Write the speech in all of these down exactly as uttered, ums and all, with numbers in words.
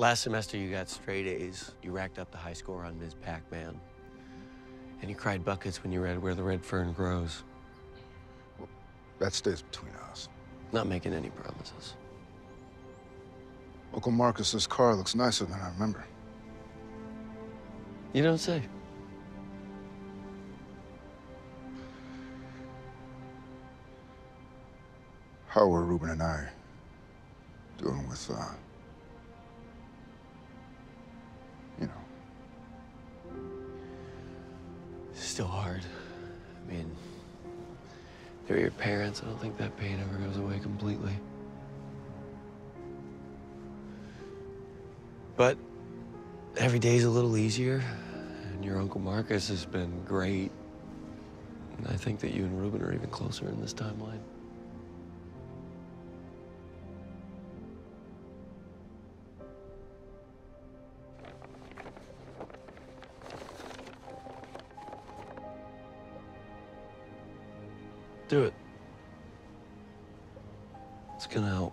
Last semester, you got straight A's. You racked up the high score on Miz Pac-Man. And you cried buckets when you read Where the Red Fern Grows. Well, that stays between us. Not making any promises. Uncle Marcus's car looks nicer than I remember. You don't say. How were Reuben and I doing with, uh, you know? Still hard. I mean, they're your parents. I don't think that pain ever goes away completely. But every day's a little easier, and your Uncle Marcus has been great. And I think that you and Reuben are even closer in this timeline. Do it. It's gonna help.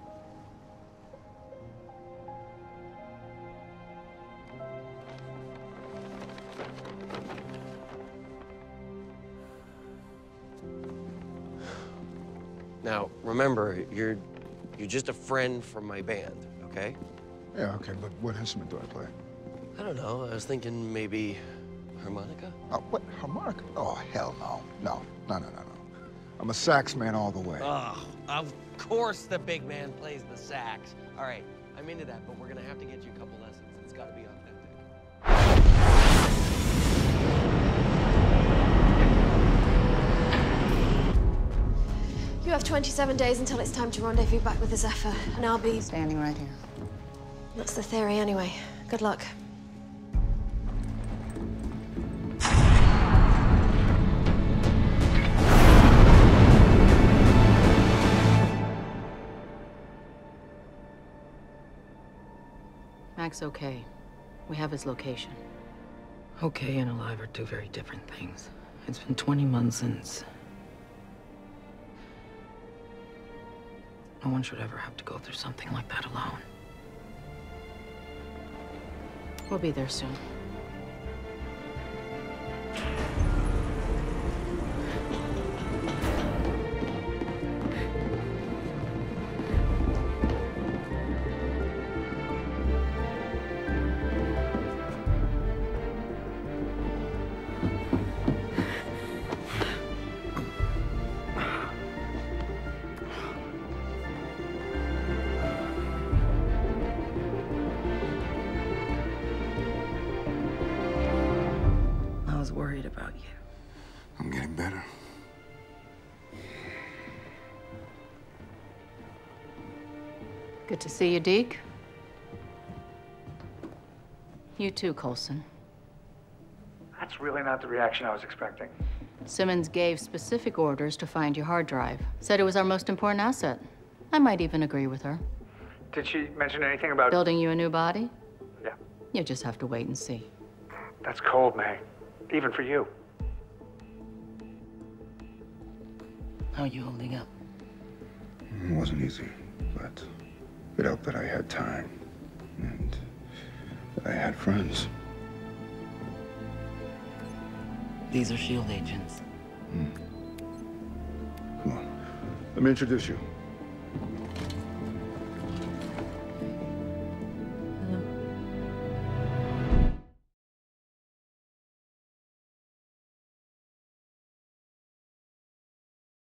Now, remember, you're you're just a friend from my band, okay? Yeah, okay, but what instrument do I play? I don't know. I was thinking maybe harmonica? Oh, what? Harmonica? Oh, hell no. No, no, no, no, no. I'm a sax man all the way. Oh, of course the big man plays the sax. All right, I'm into that, but we're gonna have to get you a couple lessons. It's gotta be authentic. You have twenty-seven days until it's time to rendezvous back with the Zephyr, and I'll be... standing right here. That's the theory anyway. Good luck. Mac's okay. We have his location. Okay and alive are two very different things. It's been twenty months since... No one should ever have to go through something like that alone. We'll be there soon. Good to see you, Deke. You too, Coulson. That's really not the reaction I was expecting. Simmons gave specific orders to find your hard drive. Said it was our most important asset. I might even agree with her. Did she mention anything about... building you a new body? Yeah. You just have to wait and see. That's cold, May. Even for you. How are you holding up? It wasn't easy, but... it helped that I had time, and that I had friends. These are S H I E L D agents. Mm. Come on, let me introduce you.